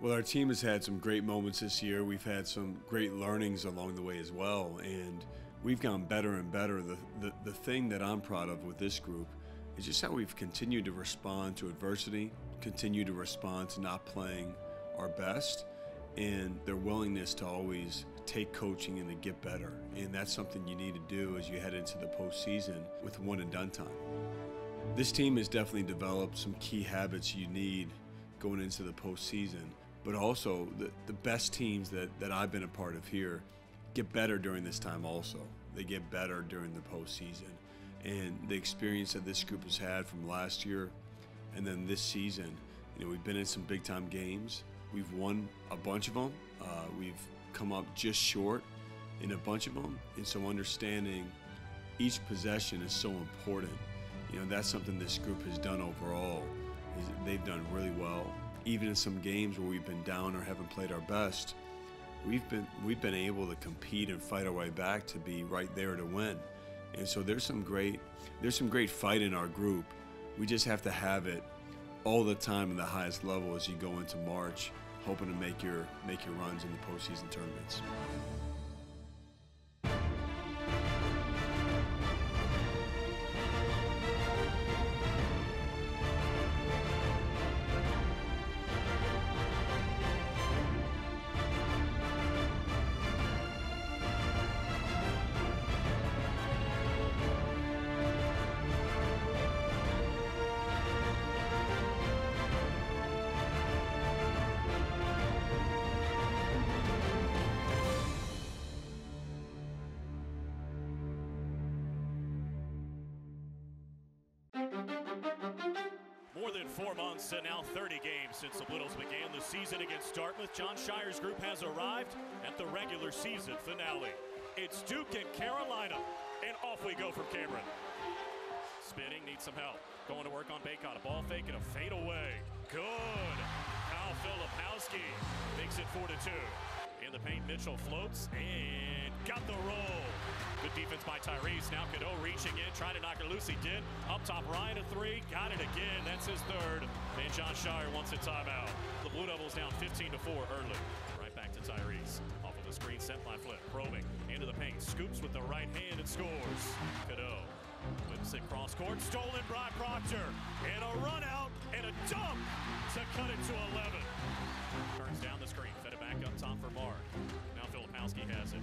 Well, our team has had some great moments this year. We've had some great learnings along the way as well, and we've gotten better and better. The thing that I'm proud of with this group is just how we've continued to respond to adversity, continue to respond to not playing our best, and their willingness to always take coaching and to get better. And that's something you need to do as you head into the postseason with one and done time. This team has definitely developed some key habits you need going into the postseason, but also the best teams that I've been a part of here get better during this time also. They get better during the postseason. And the experience that this group has had from last year and then this season, you know, we've been in some big time games. We've won a bunch of them. We've come up just short in a bunch of them. And so understanding each possession is so important. You know, that's something this group has done overall. Is they've done really well. Even in some games where we've been down or haven't played our best, we've been able to compete and fight our way back to be right there to win. And so there's some great fight in our group. We just have to have it all the time at the highest level as you go into March, hoping to make your runs in the postseason tournaments. And now 30 games since the Bluedogs began the season against Dartmouth. Jon Scheyer's group has arrived at the regular season finale. It's Duke and Carolina, and off we go from Cameron. Spinning, needs some help. Going to work on Bacon, a ball fake and a fadeaway. Good. Kyle Filipowski makes it 4-2. In the paint, Mitchell floats and got the roll. Good defense by Tyrese. Now Cadeau reaching in, trying to knock it loose. He did. Up top, Ryan a three. Got it again. That's his third. And Jon Scheyer wants a timeout. The Blue Devils down 15-4 early. Right back to Tyrese. Off of the screen, set by Flip. Probing into the paint. Scoops with the right hand and scores. Cadeau whips it cross court. Stolen by Proctor. And a run out and a dump to cut it to 11. Turns down the screen, fed it back up top for Mark. Now Filipowski has it.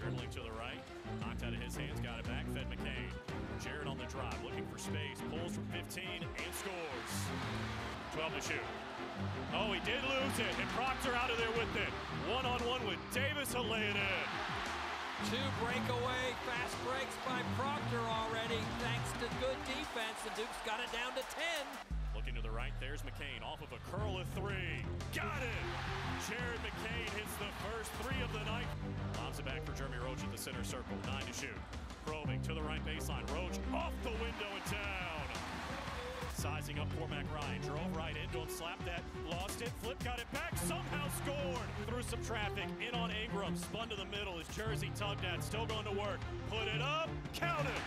Dribbling to the right, knocked out of his hands, got it back, fed McCain. Jared on the drive, looking for space, pulls from 15 and scores. 12 to shoot. Oh, he did lose it, and Proctor out of there with it. One-on-one with Davis, he'll lay it in. Two breakaway fast breaks by Proctor already, thanks to good defense. The Duke's got it down to 10. Looking to the right, there's McCain, off of a curl of three. Got it! Jared McCain hits the first three of the night. Lobs it back for Jeremy Roach at the center circle, 9 to shoot. Probing to the right baseline, Roach off the window and down. Sizing up for Mac Ryan, drove right in, don't slap that, lost it, Flip got it back, somehow scored. Through some traffic, in on Ingram, spun to the middle, his jersey tugged at, still going to work. Put it up, count it!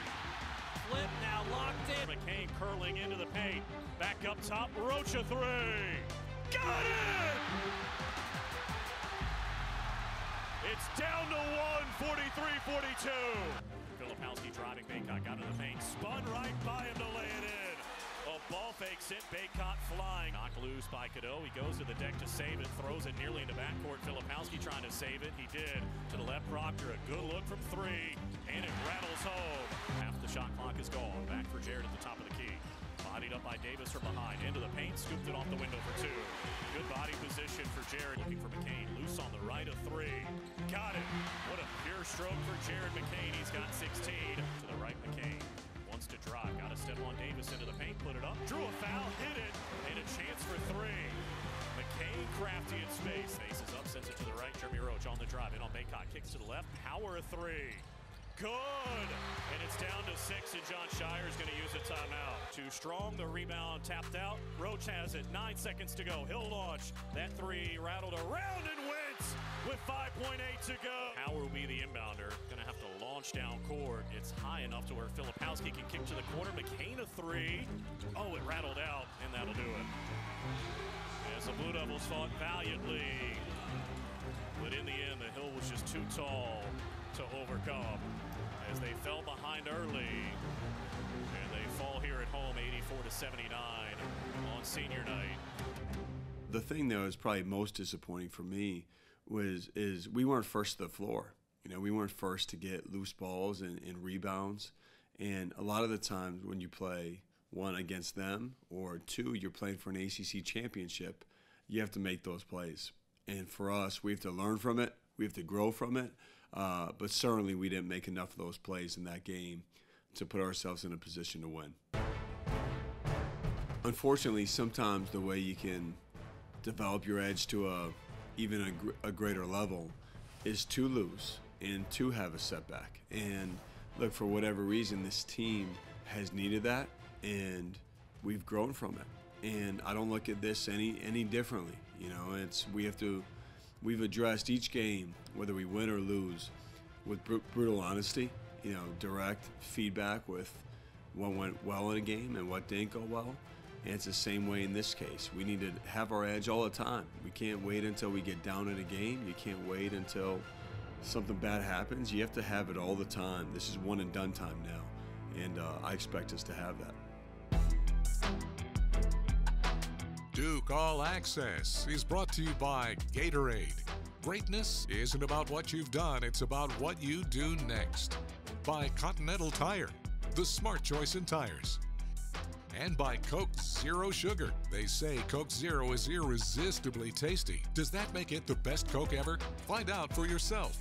Flip now locked in. McCain curling into the paint. Back up top, Roach a three. Got it! It's down to one, 43-42. Filipowski driving Baycott, got in the paint. Spun right by him to lay it in. A ball fakes it, Baycott flying. Knocked loose by Cadeau, he goes to the deck to save it, throws it nearly into backcourt. Filipowski trying to save it, he did. To the left, Proctor, a good look from three, and it rattles home. Half the shot clock is gone, back for Jared at the top of the key. Bodied up by Davis from behind, into the paint, scooped it off the window for two. Good body position for Jared, looking for McCain, loose on the right of three. Got it, what a pure stroke for Jared McCain, he's got 16. To the right, McCain. Wants to drive, got to step on Davis into the paint, put it up, drew a foul, hit it, and a chance for three. McCain crafty in space, faces up, sends it to the right, Jeremy Roach on the drive, in on Baycott, kicks to the left, power a three. Good, and it's down to 6, and Jon Scheyer is going to use a timeout. Too strong, the rebound tapped out, Roach has it, 9 seconds to go, he'll launch. That three rattled around and wins with 5.8 to go. Howard will be the inbounder. Gonna have to launch down court. It's high enough to where Filipowski can kick to the corner. McCain a three. Oh, it rattled out, and that'll do it. as the Blue Devils fought valiantly. But in the end, the hill was just too tall to overcome as they fell behind early. And they fall here at home 84-79 on senior night. The thing that was probably most disappointing for me is we weren't first to the floor. You know, we weren't first to get loose balls and rebounds. And a lot of the times when you play, one, against them, or two, you're playing for an ACC championship, you have to make those plays. And for us, we have to learn from it. We have to grow from it. But certainly we didn't make enough of those plays in that game to put ourselves in a position to win. Unfortunately, sometimes the way you can develop your edge to even a greater level is to lose and to have a setback. And look, for whatever reason, this team has needed that, and we've grown from it. And I don't look at this any differently. You know, we've addressed each game, whether we win or lose, with brutal honesty. You know, direct feedback with what went well in a game and what didn't go well. And it's the same way in this case. We need to have our edge all the time. We can't wait until we get down in a game. You can't wait until something bad happens. You have to have it all the time. This is one and done time now. And I expect us to have that. Duke All Access is brought to you by Gatorade. Greatness isn't about what you've done, it's about what you do next. By Continental Tire, the smart choice in tires. And by Coke Zero Sugar. They say Coke Zero is irresistibly tasty. Does that make it the best Coke ever? Find out for yourself.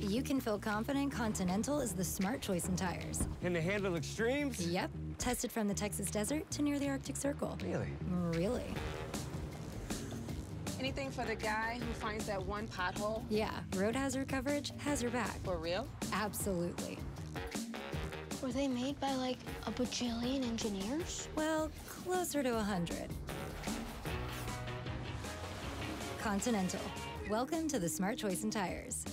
You can feel confident Continental is the smart choice in tires. And to handle extremes? Yep. Tested from the Texas desert to near the Arctic Circle. Really? Really. Anything for the guy who finds that one pothole? Yeah. Road hazard coverage has your back. For real? Absolutely. Were they made by, like, a bajillion engineers? Well, closer to 100. Continental. Welcome to the smart choice in tires.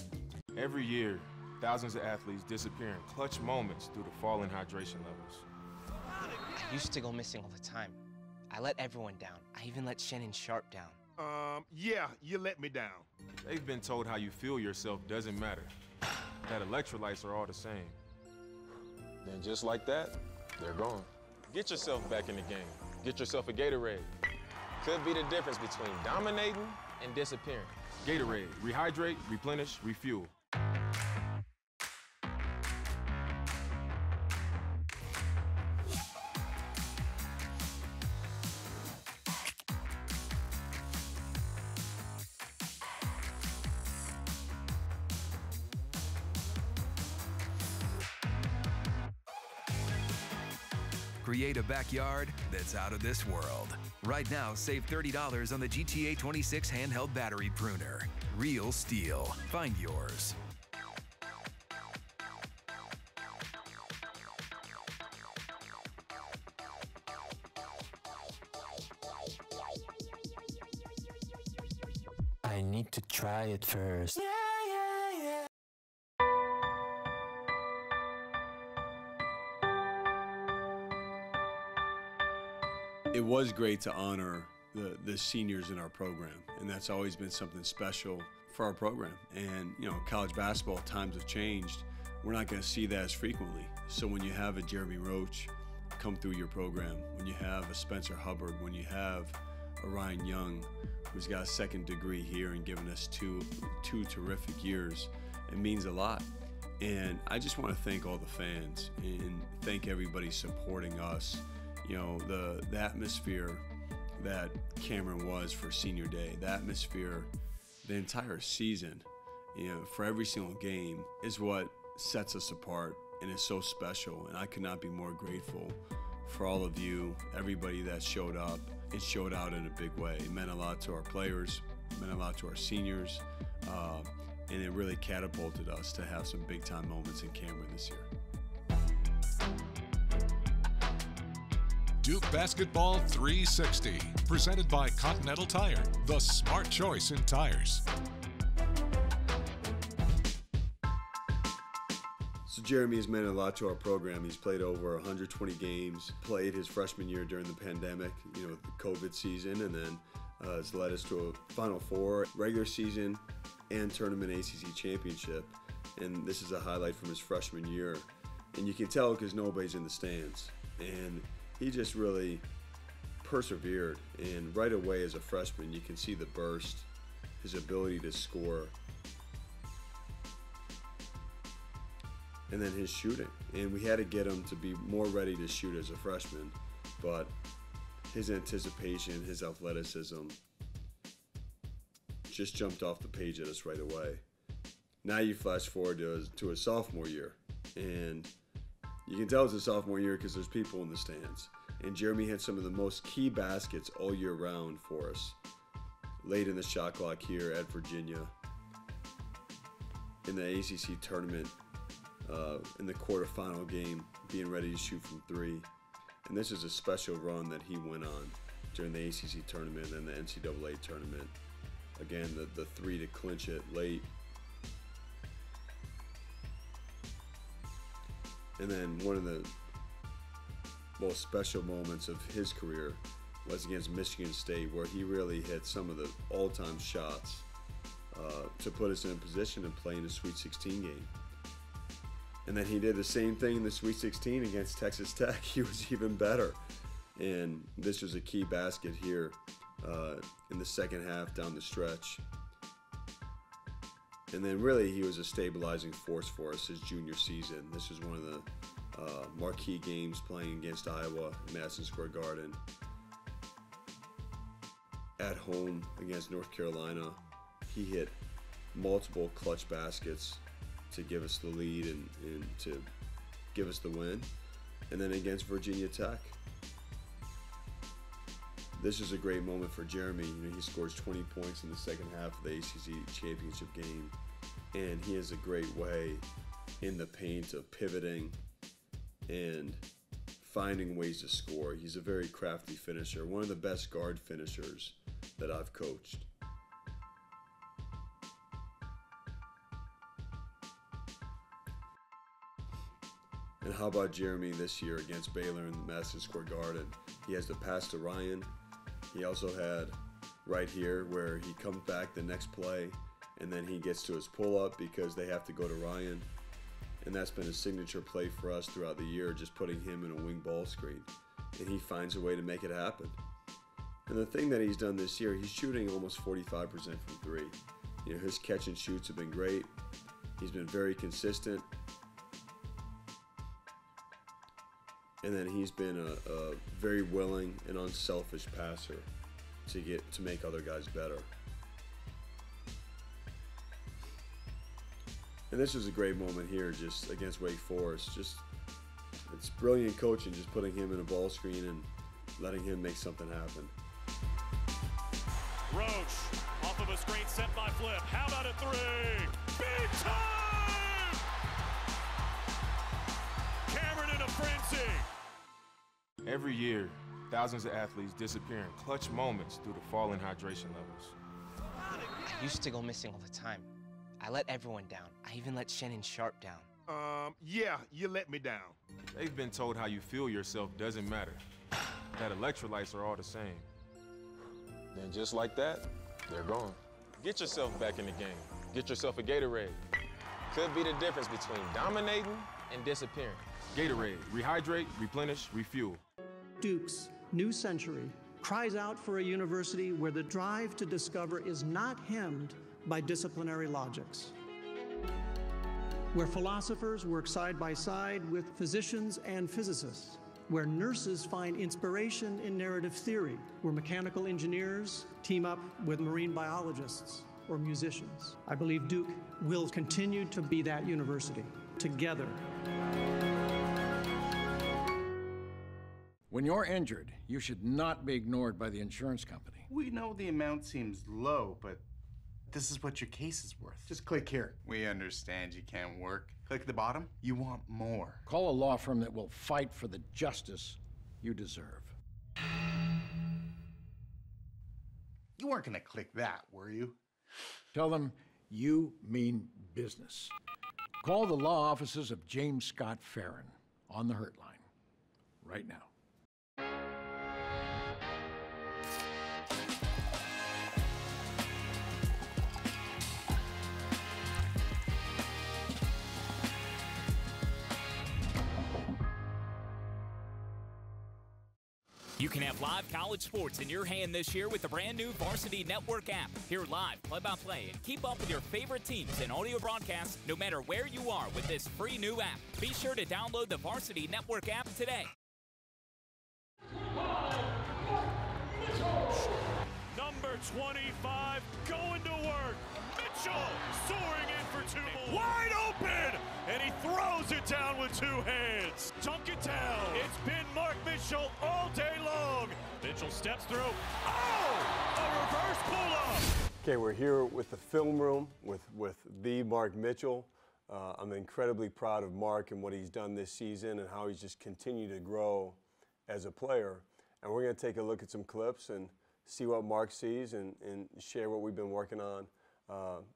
Every year, thousands of athletes disappear in clutch moments due to falling hydration levels. I used to go missing all the time. I let everyone down. I even let Shannon Sharp down. Yeah, you let me down. They've been told how you feel yourself doesn't matter, that electrolytes are all the same. Then just like that, they're gone. Get yourself back in the game. Get yourself a Gatorade. Could be the difference between dominating and disappearing. Gatorade, rehydrate, replenish, refuel. Create a backyard that's out of this world. Right now, save $30 on the GTA 26 handheld battery pruner. Real steel. Find yours. I need to try it first. It was great to honor the seniors in our program, and that's always been something special for our program. And, you know, college basketball, times have changed. We're not going to see that as frequently. So when you have a Jeremy Roach come through your program, when you have a Spencer Hubbard, when you have a Ryan Young, who's got a second degree here and given us two terrific years, it means a lot. And I just want to thank all the fans and thank everybody supporting us. You know, the atmosphere that Cameron was for senior day, the atmosphere, the entire season, you know, for every single game is what sets us apart and is so special. And I could not be more grateful for all of you, everybody that showed up and showed out in a big way. It meant a lot to our players, it meant a lot to our seniors, and it really catapulted us to have some big time moments in Cameron this year. Duke Basketball 360, presented by Continental Tire, the smart choice in tires. So Jeremy has meant a lot to our program. He's played over 120 games, played his freshman year during the pandemic, with the COVID season, and then it's led us to a Final Four, regular season, and tournament ACC championship. And this is a highlight from his freshman year. And you can tell because nobody's in the stands. And he just really persevered. And right away as a freshman, you can see the burst, his ability to score, and then his shooting. And we had to get him to be more ready to shoot as a freshman. But his anticipation, his athleticism just jumped off the page at us right away. Now you flash forward to his sophomore year, and you can tell it's a sophomore year because there's people in the stands. And Jeremy had some of the most key baskets all year round for us. Late in the shot clock here at Virginia, in the ACC tournament, in the quarterfinal game, being ready to shoot from three. And this is a special run that he went on during the ACC tournament and the NCAA tournament. Again, the three to clinch it late. And then one of the most special moments of his career was against Michigan State, where he really hit some of the all-time shots to put us in a position to play in the Sweet 16 game. And then he did the same thing in the Sweet 16 against Texas Tech. He was even better. And this was a key basket here in the second half down the stretch. And then really he was a stabilizing force for us his junior season. This was one of the marquee games, playing against Iowa in Madison Square Garden. At home against North Carolina, he hit multiple clutch baskets to give us the lead and to give us the win. And then against Virginia Tech, this is a great moment for Jeremy. He scores 20 points in the second half of the ACC championship game, and he has a great way in the paint of pivoting and finding ways to score. He's a very crafty finisher, one of the best guard finishers that I've coached. And how about Jeremy this year against Baylor in the Madison Square Garden? He has the pass to Ryan. He also had right here where he comes back the next play, and then he gets to his pull-up because they have to go to Ryan. And that's been a signature play for us throughout the year, just putting him in a wing ball screen. And he finds a way to make it happen. And the thing that he's done this year, he's shooting almost 45% from three. His catch and shoots have been great. He's been very consistent. And then he's been a very willing and unselfish passer to make other guys better. And this was a great moment here, just against Wake Forest. It's brilliant coaching, just putting him in a ball screen and letting him make something happen. Roach, off of a screen set by Flip. How about a three? Big time! Cameron in a frenzy. Every year, thousands of athletes disappear in clutch moments due to falling hydration levels. I used to go missing all the time. I let everyone down. I even let Shannon Sharp down. Yeah, you let me down. They've been told how you feel yourself doesn't matter, that electrolytes are all the same. And just like that, they're gone. Get yourself back in the game. Get yourself a Gatorade. Could be the difference between dominating and disappearing. Gatorade, rehydrate, replenish, refuel. Duke's new century cries out for a university where the drive to discover is not hemmed by disciplinary logics, where philosophers work side by side with physicians and physicists, where nurses find inspiration in narrative theory, where mechanical engineers team up with marine biologists or musicians. I believe Duke will continue to be that university, together. When you're injured, you should not be ignored by the insurance company. We know the amount seems low, but this is what your case is worth. Just click here. We understand you can't work. Click the bottom. You want more. Call a law firm that will fight for the justice you deserve. You weren't gonna click that, were you? Tell them you mean business. Call the law offices of James Scott Farron on the Hurt Line right now. You can have live college sports in your hand this year with the brand new Varsity Network app. Hear live play-by-play and keep up with your favorite teams and audio broadcasts no matter where you are with this free new app. Be sure to download the Varsity Network app today. Number 25 going to work. Mitchell soaring in for two. Wide open, and he throws it down with two hands. Dunk it down. It's been Mark Mitchell all day long. Mitchell steps through. Oh, a reverse pull-up. Okay, we're here with the film room with the Mark Mitchell. I'm incredibly proud of Mark and what he's done this season and how he's just continued to grow as a player. And we're going to take a look at some clips and see what Mark sees and share what we've been working on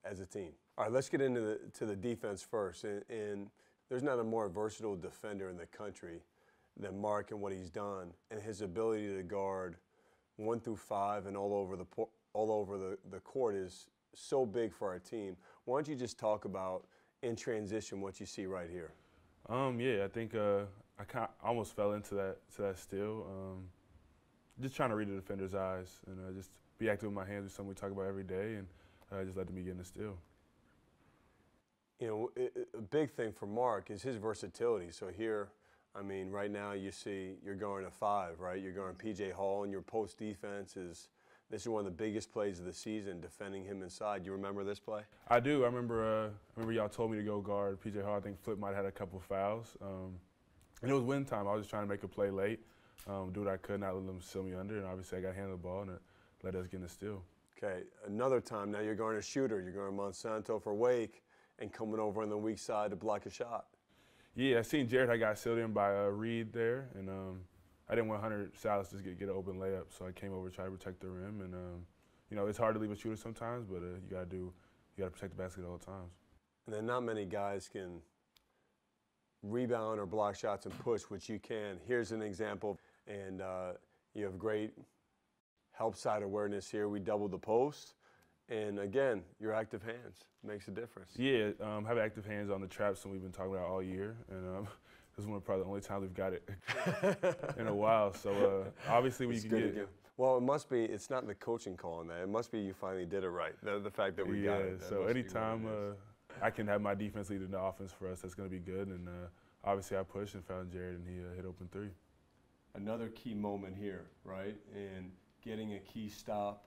as a team. All right, let's get into the defense first. And there's not a more versatile defender in the country than Mark and what he's done and his ability to guard 1 through 5 and all over the court is so big for our team. Why don't you just talk about in transition what you see right here? Yeah, I think I kind of almost fell into that steal. Just trying to read the defender's eyes and just be active with my hands is something we talk about every day, and just let them be getting a steal. You know, a big thing for Mark is his versatility. So here, I mean, right now you see you're going to 5, right? You're going P.J. Hall, and your post defense is, this is one of the biggest plays of the season, defending him inside. You remember this play? I do. I remember y'all told me to go guard P.J. Hall. I think Flip might have had a couple fouls. And it was win time. I was just trying to make a play late. Do what I could, not let them seal me under, and obviously I got to handle the ball and let us get in the steal. Okay, another time, now you're going to Shooter, you're going to Monsanto for Wake, and coming over on the weak side to block a shot. Yeah, I seen Jared, I got sealed in by Reed there, and I didn't want Hunter Salas to get an open layup, so I came over to try to protect the rim, and you know, it's hard to leave a shooter sometimes, but you got to protect the basket at all times. And then not many guys can rebound or block shots and push, which you can. Here's an example. And you have great help side awareness here. We double the post. And again, your active hands makes a difference. Yeah, have active hands on the traps, and we've been talking about all year. And this is one of probably the only times we've got it in a while. So obviously we can get it. Well, it must be, it's not the coaching call on that. It must be you finally did it right, the fact that we got it. So anytime I can have my defense lead in the offense for us, that's going to be good. And obviously I pushed and found Jared, and he hit open 3. Another key moment here, right? And getting a key stop,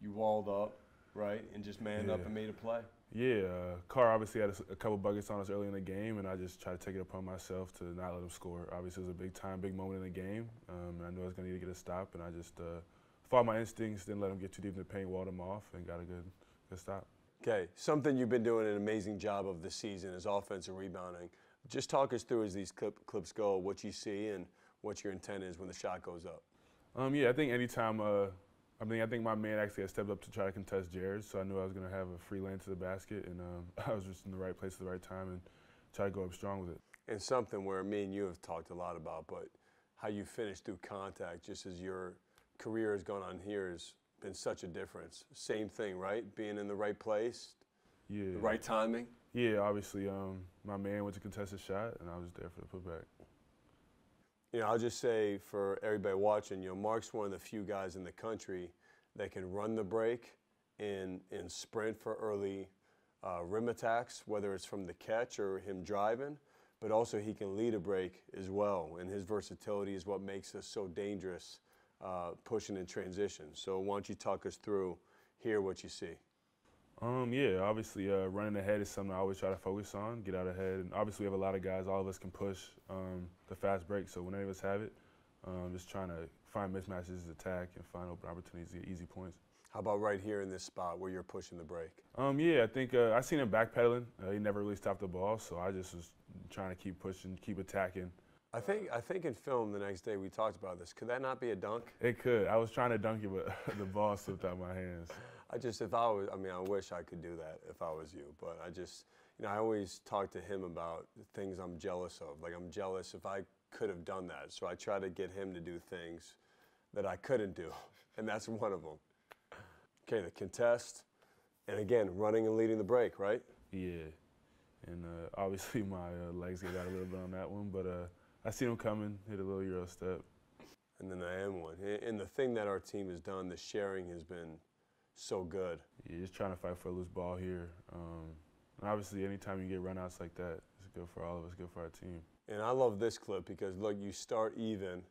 you walled up, right? And just manned up and made a play. Yeah, Carr obviously had a couple buckets on us early in the game, and I just tried to take it upon myself to not let him score. Obviously it was a big time, big moment in the game. I knew I was going to need to get a stop, and I just followed my instincts, didn't let him get too deep in the paint, walled him off, and got a good stop. Okay, something you've been doing an amazing job of this season is offensive rebounding. Just talk us through, as these clips go, what you see and what your intent is when the shot goes up. Yeah, I think anytime, I think my man actually had stepped up to try to contest Jared, so I knew I was going to have a free lane to the basket, and I was just in the right place at the right time and try to go up strong with it. And something where me and you have talked a lot about, but how you finish through contact, just as your career has gone on here, is been such a difference. Same thing, right? Being in the right place, yeah, the right timing. Yeah, obviously my man went to contest a shot, and I was there for the putback. You know, I'll just say for everybody watching, you know, Mark's one of the few guys in the country that can run the break and sprint for early rim attacks, whether it's from the catch or him driving, but also he can lead a break as well, and his versatility is what makes us so dangerous pushing in transition. So why don't you talk us through here what you see? Yeah, obviously running ahead is something I always try to focus on, get out ahead. And obviously we have a lot of guys, all of us can push the fast break, so when any of us have it, just trying to find mismatches, attack, and find open opportunities to get easy points. How about right here in this spot where you're pushing the break? Yeah, I think I seen him backpedaling. He never really stopped the ball, so I just was trying to keep pushing, keep attacking. I think in film the next day we talked about this. Could that not be a dunk? It could. I was trying to dunk it, but the ball slipped out of my hands. I wish I could do that if I was you, but I always talk to him about things I'm jealous of. Like, I'm jealous if I could have done that. So I try to get him to do things that I couldn't do, and that's one of them. Okay, the contest, and again, running and leading the break, right? Yeah, and obviously my legs get out a little bit on that one, but I see him coming, hit a little Euro step. And then the and one. And the thing that our team has done, the sharing has been so good. Yeah, just trying to fight for a loose ball here. And obviously, anytime you get runouts like that, it's good for all of us, good for our team. And I love this clip because, look, you start even,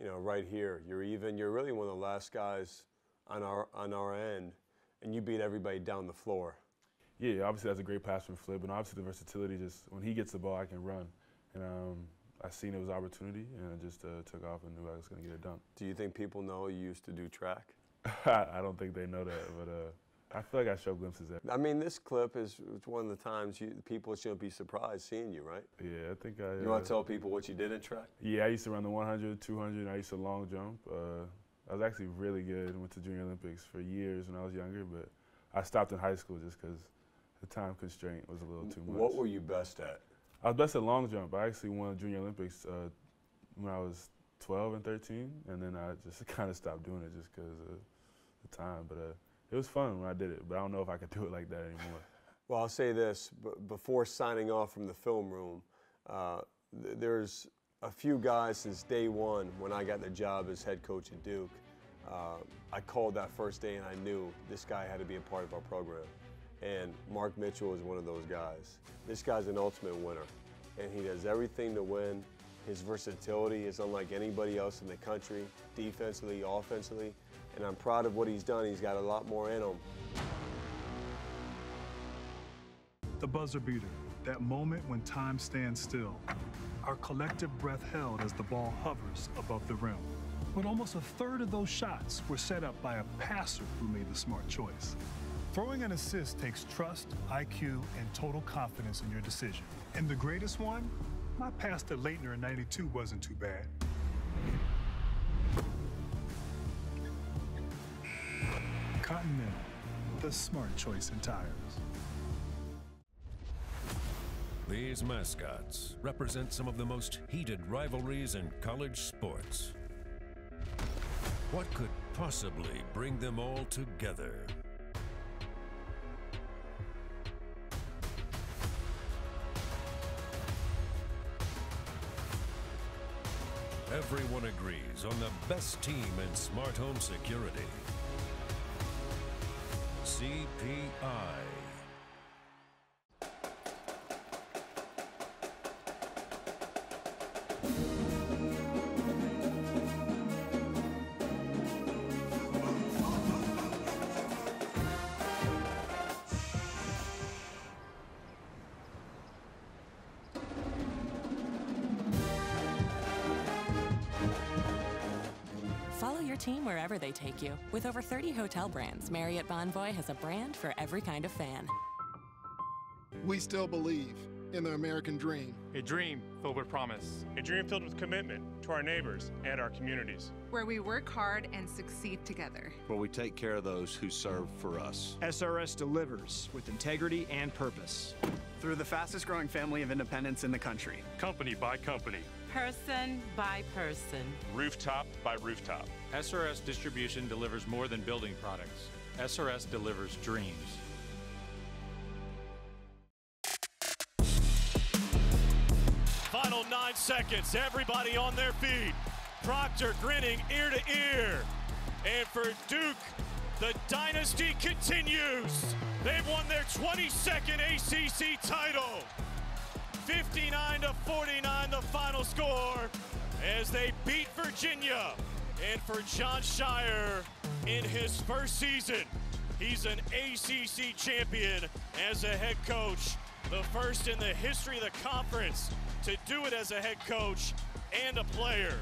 right here. You're even. You're really one of the last guys on our end, and you beat everybody down the floor. Yeah, obviously that's a great pass from Flip, and obviously the versatility. Just when he gets the ball, I can run, and I seen it was opportunity, and I just took off and knew I was going to get a dunk. Do you think people know you used to do track? I don't think they know that, but. I feel like I show glimpses at it. I mean, this clip is one of the times people shouldn't be surprised seeing you, right? Yeah, I think I... You want to tell people what you did in track? Yeah, I used to run the 100, 200, and I used to long jump. I was actually really good and went to Junior Olympics for years when I was younger, but I stopped in high school just because the time constraint was a little too much. What were you best at? I was best at long jump. I actually won Junior Olympics when I was 12 and 13, and then I just kind of stopped doing it just because of the time, but... It was fun when I did it, but I don't know if I could do it like that anymore. Well, I'll say this. Before signing off from the film room, there's a few guys since day one when I got the job as head coach at Duke. I called that first day, and I knew this guy had to be a part of our program. And Mark Mitchell is one of those guys. This guy's an ultimate winner, and he does everything to win. His versatility is unlike anybody else in the country, defensively, offensively, and I'm proud of what he's done. He's got a lot more in him. The buzzer beater, that moment when time stands still. Our collective breath held as the ball hovers above the rim. But almost a third of those shots were set up by a passer who made the smart choice. Throwing an assist takes trust, IQ, and total confidence in your decision. And the greatest one? My pass to Leitner in '92 wasn't too bad. Continental, the smart choice in tires. These mascots represent some of the most heated rivalries in college sports. What could possibly bring them all together? Everyone agrees on the best team in smart home security. CPI. Team wherever they take you. With over 30 hotel brands, Marriott Bonvoy has a brand for every kind of fan. We still believe in the American dream. A dream filled with promise. A dream filled with commitment to our neighbors and our communities. Where we work hard and succeed together. Where we take care of those who serve for us. SRS delivers with integrity and purpose. Through the fastest growing family of independents in the country. Company by company. Person by person. Rooftop by rooftop. SRS Distribution delivers more than building products. SRS delivers dreams. Final 9 seconds. Everybody on their feet. Proctor grinning ear to ear. And for Duke, the dynasty continues. They've won their 22nd ACC title. 59-49, the final score, as they beat Virginia. And for Jon Scheyer, in his first season, he's an ACC champion as a head coach. The first in the history of the conference to do it as a head coach and a player.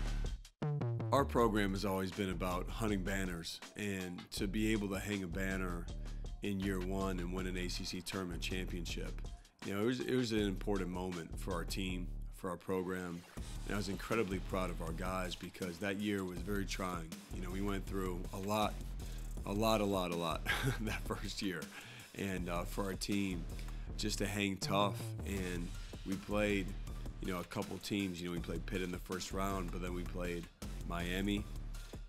Our program has always been about hunting banners, and to be able to hang a banner in year one and win an ACC tournament championship. It was an important moment for our team, for our program. And I was incredibly proud of our guys because that year was very trying. You know, we went through a lot that first year. And for our team, just to hang tough. And we played, you know, a couple teams. You know, we played Pitt in the first round, but then we played Miami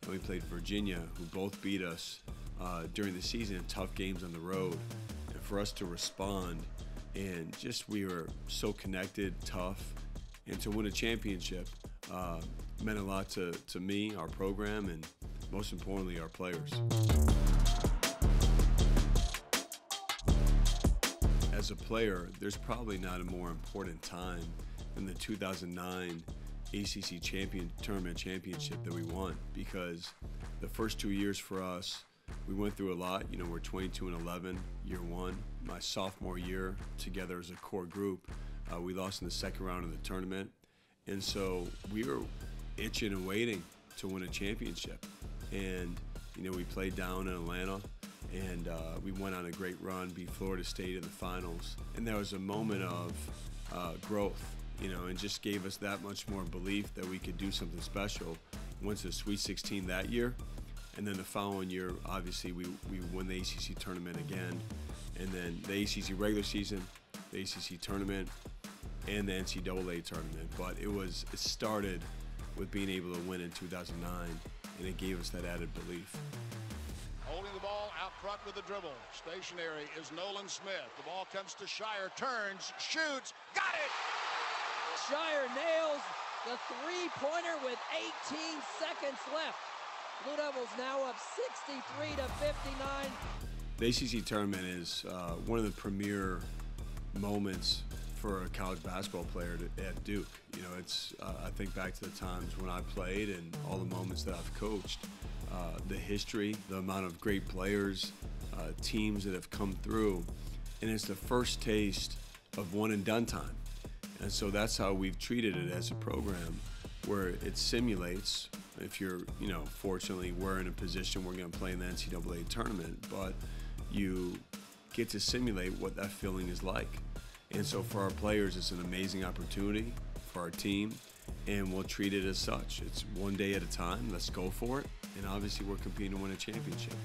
and we played Virginia, who both beat us during the season in tough games on the road. And for us to respond, and just we were so connected, tough, and to win a championship meant a lot to me, our program, and most importantly, our players. As a player, there's probably not a more important time than the 2009 ACC Tournament Championship that we won, because the first 2 years for us, we went through a lot. You know, we're 22-11, year one. My sophomore year, together as a core group, we lost in the second round of the tournament. And so we were itching and waiting to win a championship. And, you know, we played down in Atlanta, and we went on a great run, beat Florida State in the finals. And there was a moment of growth, you know, and just gave us that much more belief that we could do something special. Went to the Sweet 16 that year. And then the following year, obviously, we won the ACC tournament again. And then the ACC regular season, the ACC tournament, and the NCAA tournament. But it started with being able to win in 2009, and it gave us that added belief. Holding the ball out front with the dribble. Stationary is Nolan Smith. The ball comes to Scheyer, turns, shoots, got it! Scheyer nails the three-pointer with 18 seconds left. Blue Devils now up 63-59. The ACC tournament is one of the premier moments for a college basketball player at Duke. You know, it's I think back to the times when I played and all the moments that I've coached. The history, the amount of great players, teams that have come through, and it's the first taste of one and done time. And so that's how we've treated it as a program, where it simulates. If you're, you know, fortunately we're in a position we're going to play in the NCAA tournament, but you get to simulate what that feeling is like. And so for our players, it's an amazing opportunity for our team, and we'll treat it as such. It's one day at a time. Let's go for it. And obviously we're competing to win a championship.